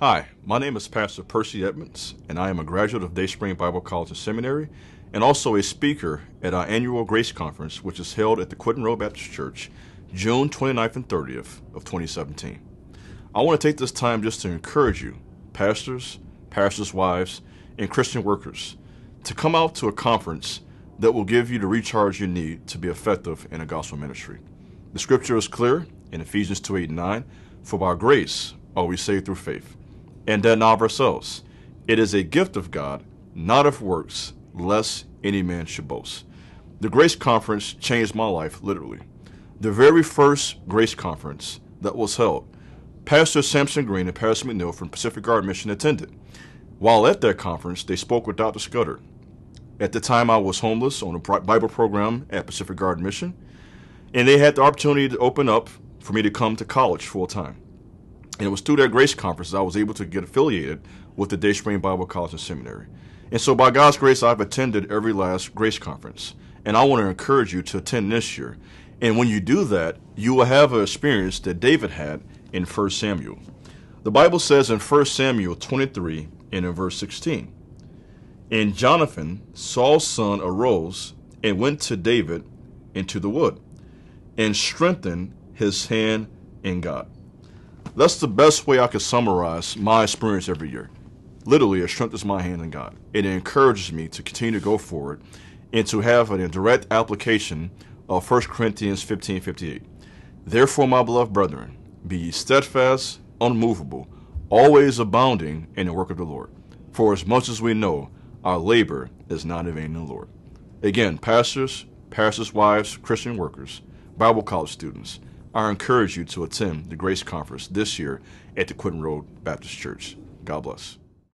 Hi, my name is Pastor Percy Edmonds, and I am a graduate of Dayspring Bible College and Seminary, and also a speaker at our annual Grace Conference, which is held at the Quentin Road Baptist Church, June 29th and 30th of 2017. I want to take this time just to encourage you, pastors, pastors' wives, and Christian workers, to come out to a conference that will give you the recharge you need to be effective in a gospel ministry. The scripture is clear in Ephesians 2:8-9, "For by grace are we saved through faith, and that not of ourselves. It is a gift of God, not of works, lest any man should boast." The Grace Conference changed my life, literally. The very first Grace Conference that was held, Pastor Samson Green and Pastor McNeil from Pacific Garden Mission attended. While at that conference, they spoke with Dr. Scudder. At the time, I was homeless on a Bible program at Pacific Garden Mission, and they had the opportunity to open up for me to come to college full time. And it was through that Grace Conference that I was able to get affiliated with the Dayspring Bible College and Seminary. And so by God's grace, I've attended every last Grace Conference. And I want to encourage you to attend this year. And when you do that, you will have an experience that David had in 1 Samuel. The Bible says in 1 Samuel 23 and in verse 16, "And Jonathan, Saul's son, arose and went to David into the wood and strengthened his hand in God." That's the best way I could summarize my experience every year. Literally, it strengthens my hand in God. It encourages me to continue to go forward and to have a direct application of 1 Corinthians 15:58. "Therefore, my beloved brethren, be ye steadfast, unmovable, always abounding in the work of the Lord. For as much as we know, our labor is not in vain in the Lord." Again, pastors, pastors' wives, Christian workers, Bible college students, I encourage you to attend the Grace Conference this year at the Quentin Road Baptist Church. God bless.